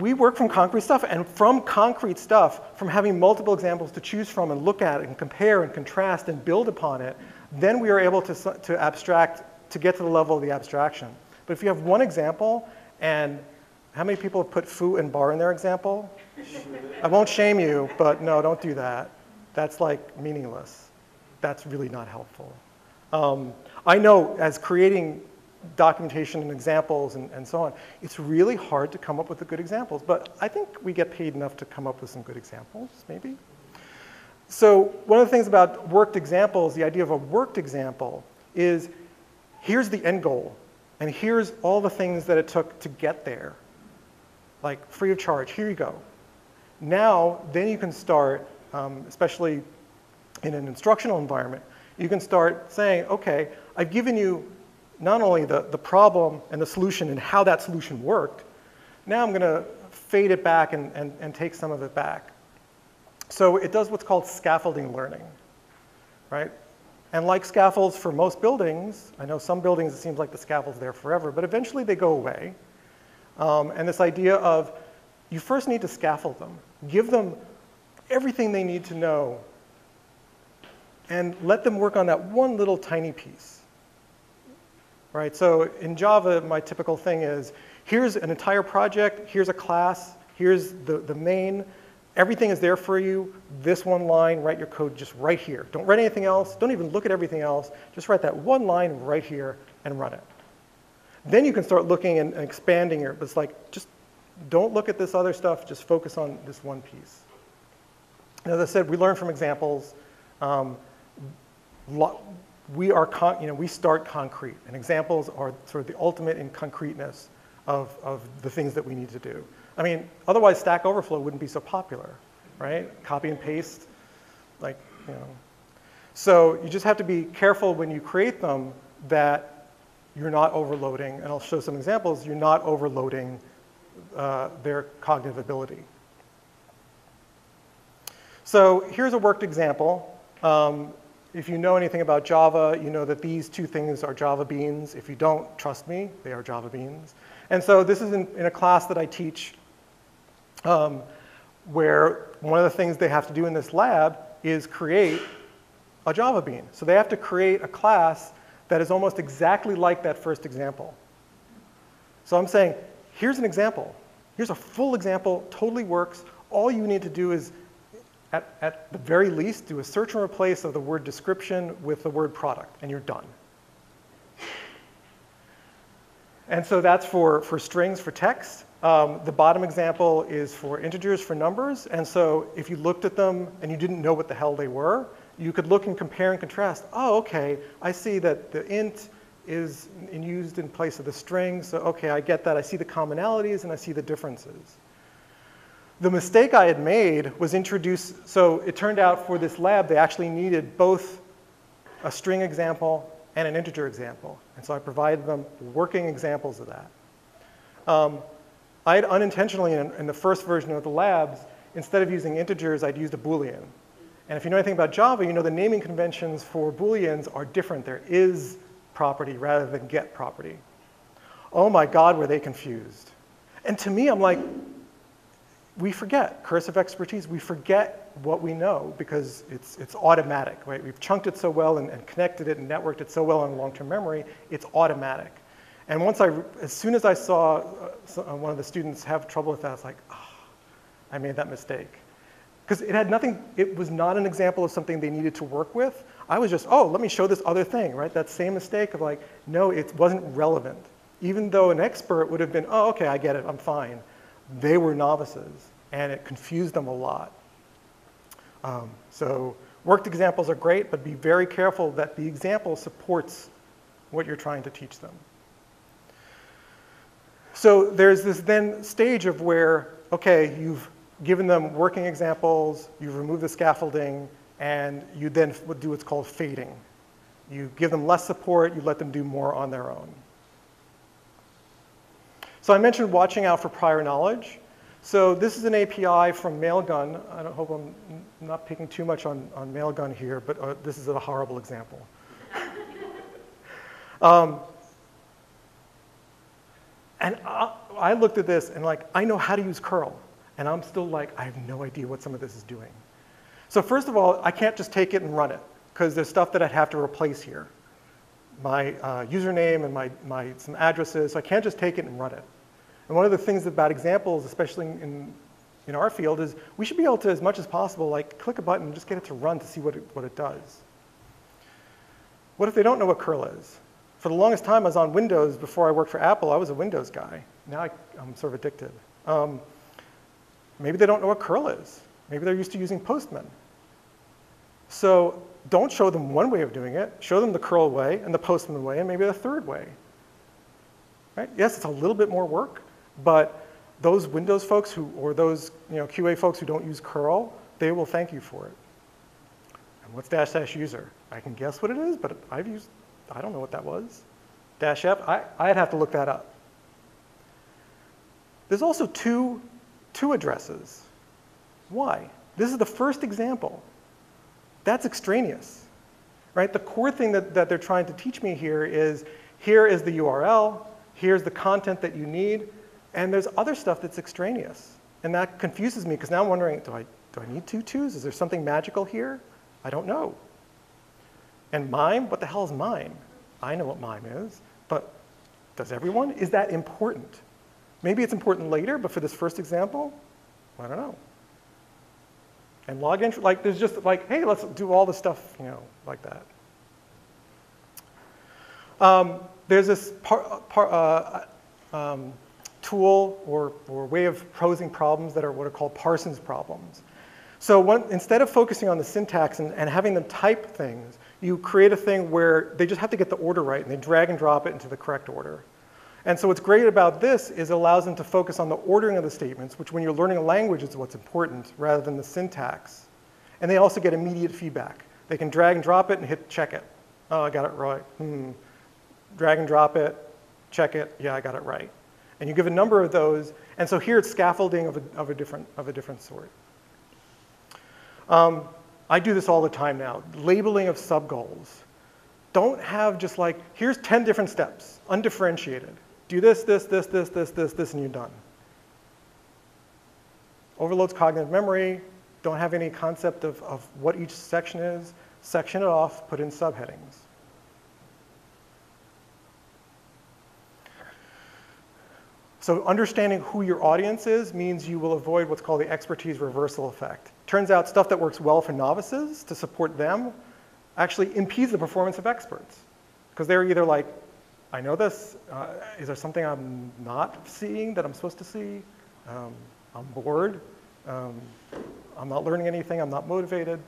We work from concrete stuff, and from concrete stuff, from having multiple examples to choose from and look at and compare and contrast and build upon it, then we are able to abstract, to get to the level of the abstraction. But if you have one example, and how many people have put foo and bar in their example? I won't shame you, but no, don't do that. That's like meaningless. That's really not helpful. I know as creating documentation and examples and so on, it's really hard to come up with the good examples, but I think we get paid enough to come up with some good examples, maybe. So one of the things about worked examples, the idea of a worked example is here's the end goal, and here's all the things that it took to get there. Like free of charge, here you go. Now, then you can start especially in an instructional environment, you can start saying, okay, I've given you not only the problem and the solution and how that solution worked, now I'm going to fade it back and take some of it back. So it does what's called scaffolding learning, right? And like scaffolds for most buildings, I know some buildings it seems like the scaffold's there forever, but eventually they go away. And this idea of you first need to scaffold them, give them everything they need to know, and let them work on that one little tiny piece. right? So in Java, my typical thing is, here's an entire project, here's a class, here's the main, everything is there for you, this one line, write your code just right here. Don't write anything else, don't even look at everything else, just write that one line right here and run it. Then you can start looking and expanding your, but it's like, just don't look at this other stuff, just focus on this one piece. And as I said, we learn from examples. We start concrete, and examples are sort of the ultimate in concreteness of the things that we need to do. I mean, otherwise Stack Overflow wouldn't be so popular, right? Copy and paste, like, you know. So you just have to be careful when you create them that you're not overloading, and I'll show some examples, you're not overloading their cognitive ability. So here's a worked example. If you know anything about Java, you know that these two things are JavaBeans. If you don't, trust me, they are JavaBeans. And so this is in a class that I teach where one of the things they have to do in this lab is create a JavaBean. So they have to create a class that is almost exactly like that first example. So I'm saying, here's an example. Here's a full example, totally works. All you need to do is, at the very least, do a search and replace of the word description with the word product, and you're done. And so that's for strings, for text. The bottom example is for integers, for numbers. And so if you looked at them and you didn't know what the hell they were, you could look and compare and contrast. Oh, okay, I see that the int is used in place of the string. So okay, I get that. I see the commonalities and I see the differences. The mistake I had made was introduce, so it turned out for this lab, they actually needed both a string example and an integer example. And so I provided them working examples of that. I had unintentionally, in the first version of the labs, instead of using integers, I'd used a Boolean. And if you know anything about Java, you know the naming conventions for Booleans are different. There is property rather than get property. Oh my God, were they confused. And to me, I'm like, we forget cursive expertise. We forget what we know because it's automatic, right? We've chunked it so well and connected it and networked it so well on long-term memory, it's automatic. And once as soon as I saw one of the students have trouble with that, I was like, oh, I made that mistake. Because it had nothing, it was not an example of something they needed to work with. I was just, oh, let me show this other thing, right? That same mistake of like, no, it wasn't relevant. Even though an expert would have been, oh, okay, I get it, I'm fine. They were novices, and it confused them a lot. So worked examples are great, but be very careful that the example supports what you're trying to teach them. So there's this then stage of where, okay, you've given them working examples, you've removed the scaffolding, and you then would do what's called fading. You give them less support, you let them do more on their own. So I mentioned watching out for prior knowledge. So this is an API from Mailgun. I hope I'm not picking too much on Mailgun here, but this is a horrible example. And I looked at this and like, I know how to use curl. And I'm still like, I have no idea what some of this is doing. So first of all, I can't just take it and run it, because there's stuff that I'd have to replace here. My username and some addresses, so I can't just take it and run it. And one of the things about examples, especially in our field, is we should be able to, as much as possible, like click a button and just get it to run to see what it does. What if they don't know what curl is? For the longest time, I was on Windows. Before I worked for Apple, I was a Windows guy. Now I'm sort of addicted. Maybe they don't know what curl is. Maybe they're used to using Postman. So don't show them one way of doing it. Show them the curl way and the Postman way and maybe the third way. Right? Yes, it's a little bit more work, but those Windows folks or those QA folks who don't use curl, they will thank you for it. And what's -- user? I can guess what it is, but I don't know what that was. -f, I'd have to look that up. There's also two addresses. Why? This is the first example. That's extraneous, right? The core thing that they're trying to teach me here is the URL, here's the content that you need, and there's other stuff that's extraneous. And that confuses me because now I'm wondering, do I need two twos? Is there something magical here? I don't know. And MIME, what the hell is MIME? I know what MIME is. But does everyone? Is that important? Maybe it's important later, but for this first example, I don't know. And log entry, like there's just like, hey, let's do all the stuff, you know, like that. There's this tool or way of posing problems that are what are called Parsons problems. So instead of focusing on the syntax and having them type things, you create a thing where they just have to get the order right and they drag and drop it into the correct order. And so what's great about this is it allows them to focus on the ordering of the statements, which when you're learning a language is what's important rather than the syntax. And they also get immediate feedback. They can drag and drop it and hit check it. Oh, I got it right. Drag and drop it, check it. Yeah, I got it right. And you give a number of those. And so here it's scaffolding of a different sort. I do this all the time now, labeling of subgoals. Don't have just like, here's 10 different steps, undifferentiated. Do this, this, this, this, this, this, this, and you're done. Overloads cognitive memory, don't have any concept of what each section is, section it off, put in subheadings. So understanding who your audience is means you will avoid what's called the expertise reversal effect. Turns out stuff that works well for novices to support them actually impedes the performance of experts. Because they're either like, I know this, is there something I'm not seeing that I'm supposed to see? I'm bored, I'm not learning anything, I'm not motivated.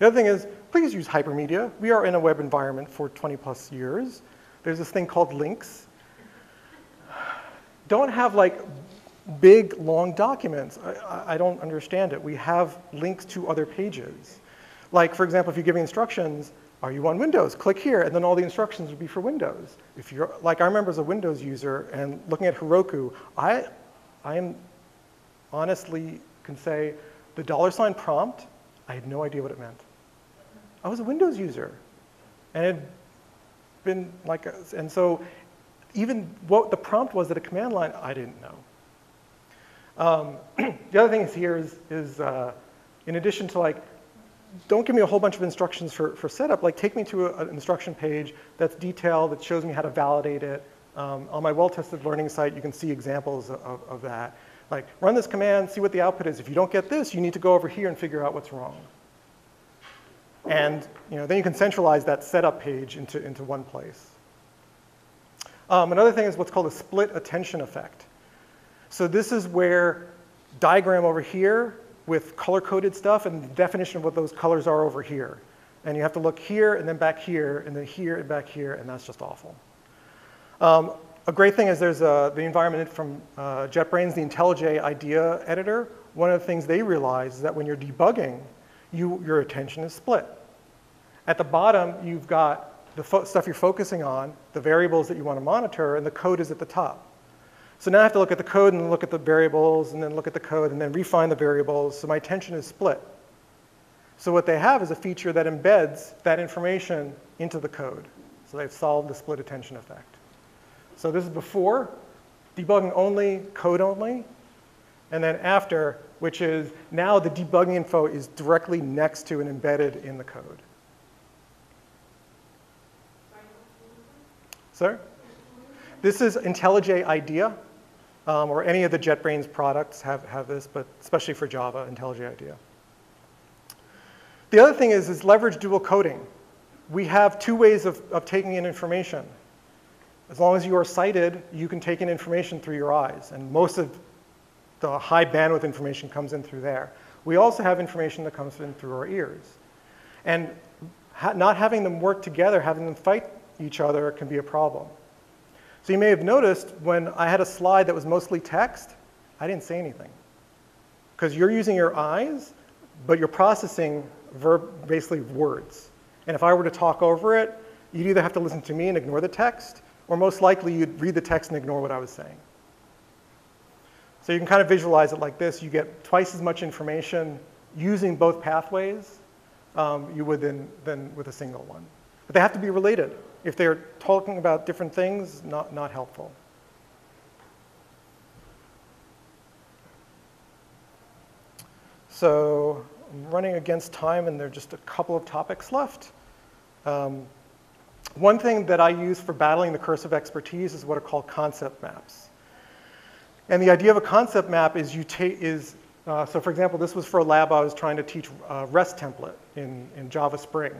The other thing is, please use hypermedia. We are in a web environment for 20 plus years. There's this thing called links. Don't have like big, long documents. I don't understand it. We have links to other pages. Like, for example, if you're giving instructions, are you on Windows? Click here, and then all the instructions would be for Windows. If you're, like I remember as a Windows user and looking at Heroku, I am honestly can say the $ prompt, I had no idea what it meant. I was a Windows user, and it had been like, and so even what the prompt was at a command line, I didn't know. The other thing is here is in addition to like, don't give me a whole bunch of instructions for setup, like take me to an instruction page that's detailed, that shows me how to validate it. On my well-tested learning site, you can see examples of that. Like run this command, see what the output is. If you don't get this, you need to go over here and figure out what's wrong. And you know, then you can centralize that setup page into one place. Another thing is what's called a split attention effect. So this is where diagram over here with color-coded stuff and the definition of what those colors are over here. And you have to look here and then back here and then here and back here, and that's just awful. A great thing is there's the environment from JetBrains, the IntelliJ IDEA editor. One of the things they realize is that when you're debugging, your attention is split. At the bottom, you've got the stuff you're focusing on, the variables that you want to monitor, and the code is at the top. So now I have to look at the code and look at the variables and then look at the code and then refine the variables, so my attention is split. So what they have is a feature that embeds that information into the code. So they've solved the split attention effect. So this is before, debugging only, code only, and then after, which is now the debugging info is directly next to and embedded in the code. Sir? This is IntelliJ IDEA, or any of the JetBrains products have this, but especially for Java, IntelliJ IDEA. The other thing is leverage dual coding. We have two ways of taking in information. As long as you are sighted, you can take in information through your eyes, and most of the high bandwidth information comes in through there. We also have information that comes in through our ears. And not having them work together, having them fight each other can be a problem. So you may have noticed when I had a slide that was mostly text, I didn't say anything. Because you're using your eyes, but you're processing basically words. And if I were to talk over it, you'd either have to listen to me and ignore the text, or most likely you'd read the text and ignore what I was saying. So you can kind of visualize it like this. You get twice as much information using both pathways you would than with a single one. But they have to be related. If they're talking about different things, not helpful. So I'm running against time, and there are just a couple of topics left. One thing that I use for battling the curse of expertise is what are called concept maps. And the idea of a concept map is you take, so for example, this was for a lab I was trying to teach a REST template in Java Spring.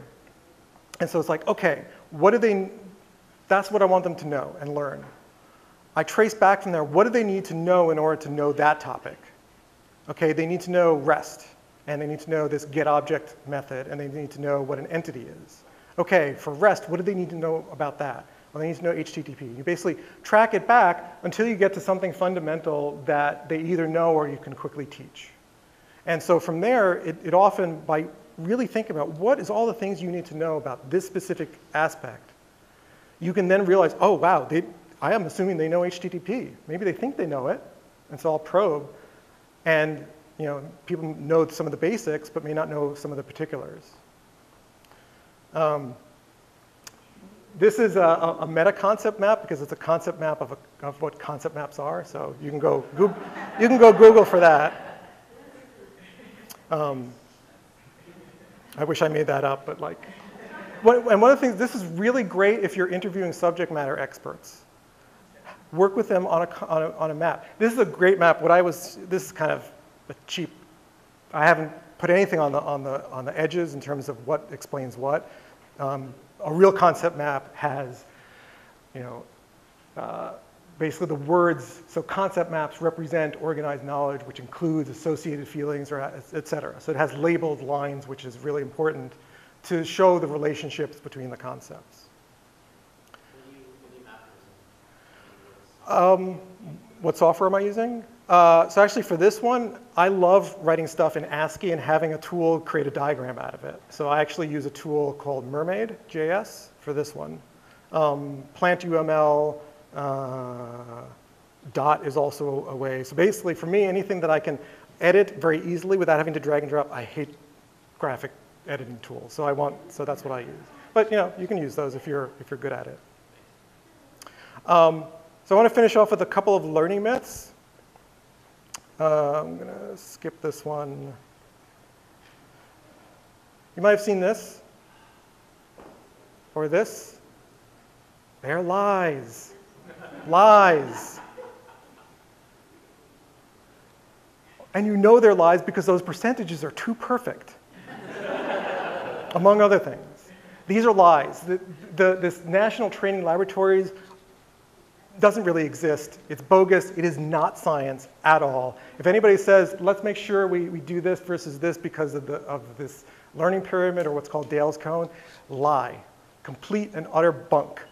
And so it's like, okay, what do they, that's what I want them to know and learn. I trace back from there, what do they need to know in order to know that topic? Okay, they need to know REST, and they need to know this getObject method, and they need to know what an entity is. Okay, for REST, what do they need to know about that? Well, they need to know HTTP. You basically track it back until you get to something fundamental that they either know or you can quickly teach. And so from there, it often, by really thinking about what is all the things you need to know about this specific aspect, you can then realize, oh, wow, I am assuming they know HTTP. Maybe they think they know it, and so I'll probe. And you know, people know some of the basics, but may not know some of the particulars. This is a meta concept map because it's a concept map of what concept maps are. So you can go Google, you can go Google for that. I wish I made that up, but like. And one of the things, this is really great if you're interviewing subject matter experts. Work with them on a map. This is a great map. This is kind of a cheap. I haven't put anything on the edges in terms of what explains what. A real concept map has, you know, basically the words. So concept maps represent organized knowledge, which includes associated feelings, or et cetera. So it has labeled lines, which is really important to show the relationships between the concepts. What software am I using? So actually for this one, I love writing stuff in ASCII and having a tool create a diagram out of it. So I actually use a tool called Mermaid.js for this one. PlantUML, dot is also a way. So basically for me, anything that I can edit very easily without having to drag and drop, I hate graphic editing tools. So that's what I use. But you know, you can use those if you're good at it. So I want to finish off with a couple of learning myths. I'm going to skip this one. You might have seen this or this. They're lies. Lies. And you know they're lies because those percentages are too perfect, among other things. These are lies. This National Training Laboratories doesn't really exist. It's bogus. It is not science at all. If anybody says, let's make sure we do this versus this because of this learning pyramid or what's called Dale's cone, lie. Complete and utter bunk.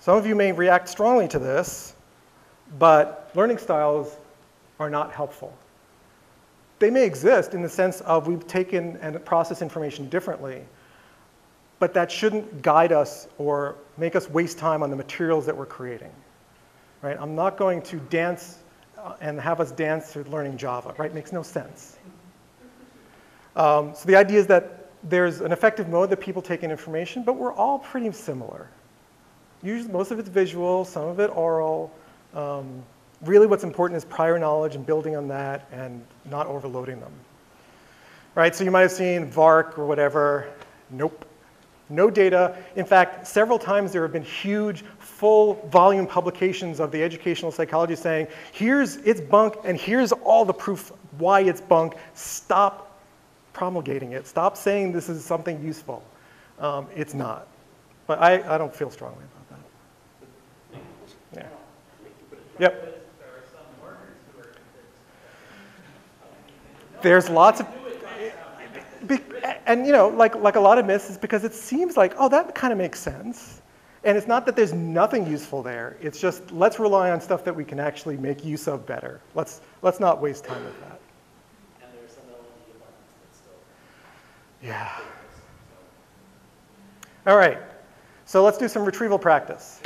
Some of you may react strongly to this, but learning styles are not helpful. They may exist in the sense of we've taken and processed information differently, but that shouldn't guide us or make us waste time on the materials that we're creating, right? I'm not going to dance and have us dance through learning Java, right? It makes no sense. So the idea is that there's an effective mode that people take in information, but we're all pretty similar. Usually, most of it's visual, some of it oral. Really what's important is prior knowledge and building on that and not overloading them, right? So you might have seen VARC or whatever. Nope. No data. In fact, several times there have been huge, full volume publications of the educational psychology saying, here's its bunk and here's all the proof why it's bunk. Stop promulgating it. Stop saying this is something useful. It's not. But I don't feel strongly about that. Yeah. Yep. There's lots of... And you know, like a lot of myths, is because it seems like, oh, that kind of makes sense. And it's not that there's nothing useful there. It's just, let's rely on stuff that we can actually make use of better. Let's not waste time with that. And there's some LD departments that still... Yeah. All right. So let's do some retrieval practice.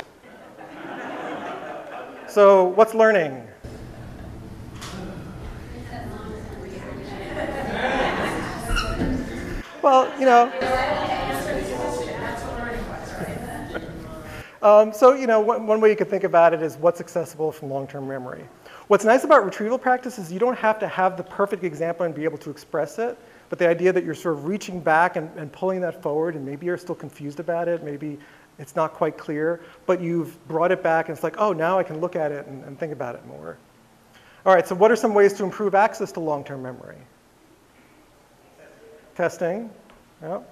So what's learning? Well, you know. So, you know, one way you could think about it is what's accessible from long-term memory. What's nice about retrieval practice is you don't have to have the perfect example and be able to express it, But the idea that you're sort of reaching back and pulling that forward, and maybe you're still confused about it, maybe it's not quite clear, but you've brought it back and it's like, oh, now I can look at it and think about it more. All right, so what are some ways to improve access to long-term memory? Testing. Yep. All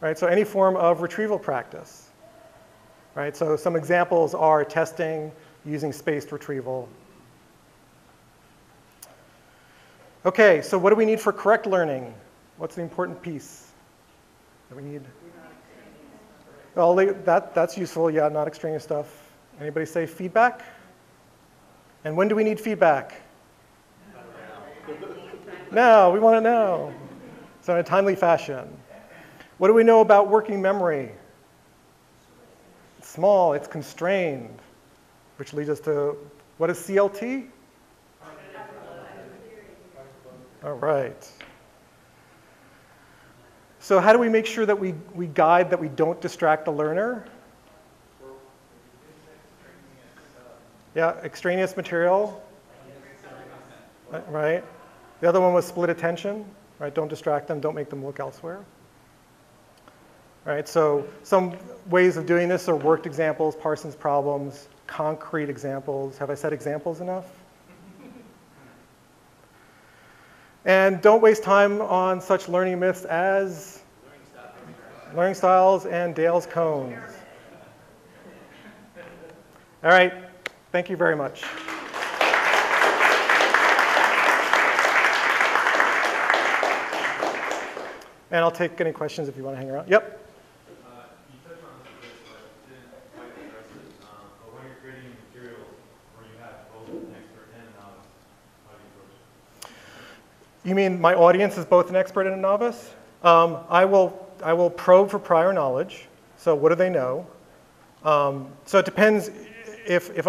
right, so any form of retrieval practice. All right, so some examples are testing using spaced retrieval. Okay, so what do we need for correct learning? What's the important piece that we need? Well, that's useful, yeah, not extraneous stuff. Anybody say feedback? And when do we need feedback? Now, we want to know. So in a timely fashion. What do we know about working memory? It's small, it's constrained, which leads us to, what is CLT? All right. So how do we make sure that we guide, that we don't distract the learner? Yeah, extraneous material, right? The other one was split attention, right? Don't distract them, don't make them look elsewhere. All right, so some ways of doing this are worked examples, Parsons problems, concrete examples. Have I said examples enough? And don't waste time on such learning myths as learning styles and Dale's cones. All right. Thank you very much. And I'll take any questions if you want to hang around. Yep. You touched on this bit, but didn't quite address it. But when you're creating materials where you have both an expert and a novice, how do you approach it? You mean my audience is both an expert and a novice? I will probe for prior knowledge. So what do they know? So it depends. If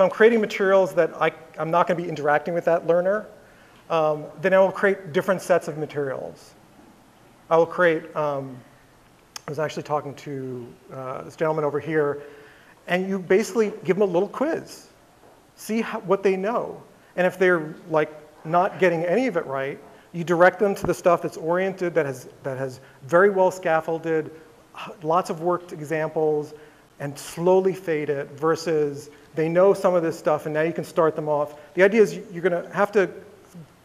I'm creating materials that I'm not going to be interacting with that learner, then I will create different sets of materials. I will create, I was actually talking to this gentleman over here, and you basically give them a little quiz. See what they know. And if they're like not getting any of it right, you direct them to the stuff that's oriented, that has very well scaffolded, lots of worked examples, and slowly fade it versus they know some of this stuff and now you can start them off. The idea is you're going to have to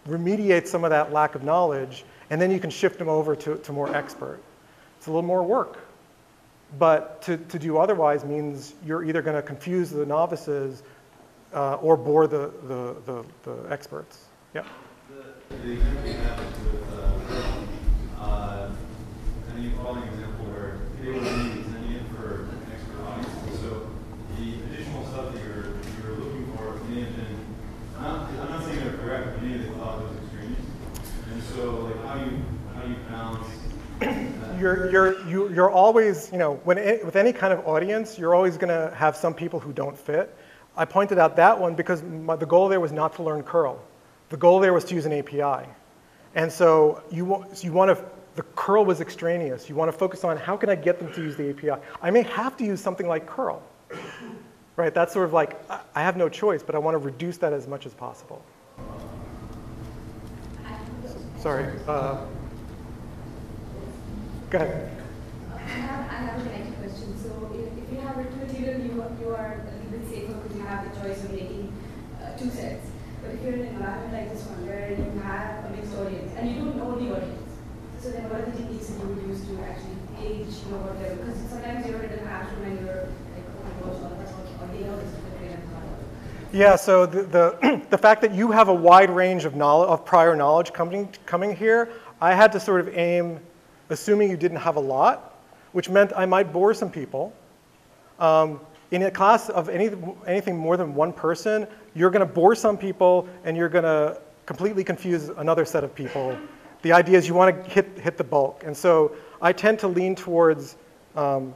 remediate some of that lack of knowledge and then you can shift them over to more expert. It's a little more work, but to do otherwise means you're either going to confuse the novices or bore the experts. Yeah? The example you have with an evolving example where they would need any for you're looking for may have been, I'm not saying they're correct, but maybe they thought it was extreme. And so, like, how do you balance that? You're always, you know, with any kind of audience, you're always going to have some people who don't fit. I pointed out that one because the goal there was not to learn curl. The goal there was to use an API. And so the curl was extraneous. You want to focus on how can I get them to use the API. I may have to use something like curl. Right, that's sort of like, I have no choice, but I want to reduce that as much as possible. Sorry. Go ahead. I have a connected question. So if you have written material, you are a little bit safer because you have the choice of making two sets. But if you're in an environment like this one, where you have a mixed audience, and you don't know the audience, so then what are the techniques that you would use to actually gauge your level? Because sometimes you're in an classroom and you're like, oh my gosh, yeah, so the fact that you have a wide range of prior knowledge coming here, I had to sort of aim, assuming you didn't have a lot, which meant I might bore some people. In a class of anything more than one person, you're going to bore some people and you're going to completely confuse another set of people. The idea is you want to hit the bulk. And so I tend to lean towards them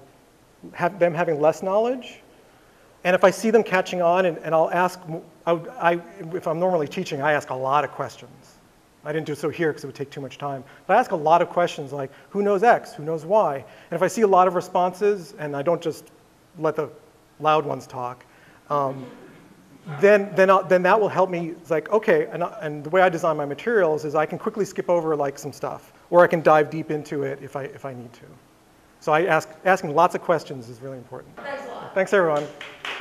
having less knowledge. And if I see them catching on, and I'll ask, if I'm normally teaching, I ask a lot of questions. I didn't do so here because it would take too much time. But I ask a lot of questions like, who knows X? Who knows Y? And if I see a lot of responses, and I don't just let the loud ones talk, then that will help me. It's like, okay, and the way I design my materials is I can quickly skip over like some stuff, or I can dive deep into it if I need to. So asking lots of questions is really important. Thanks a lot. Thanks, everyone.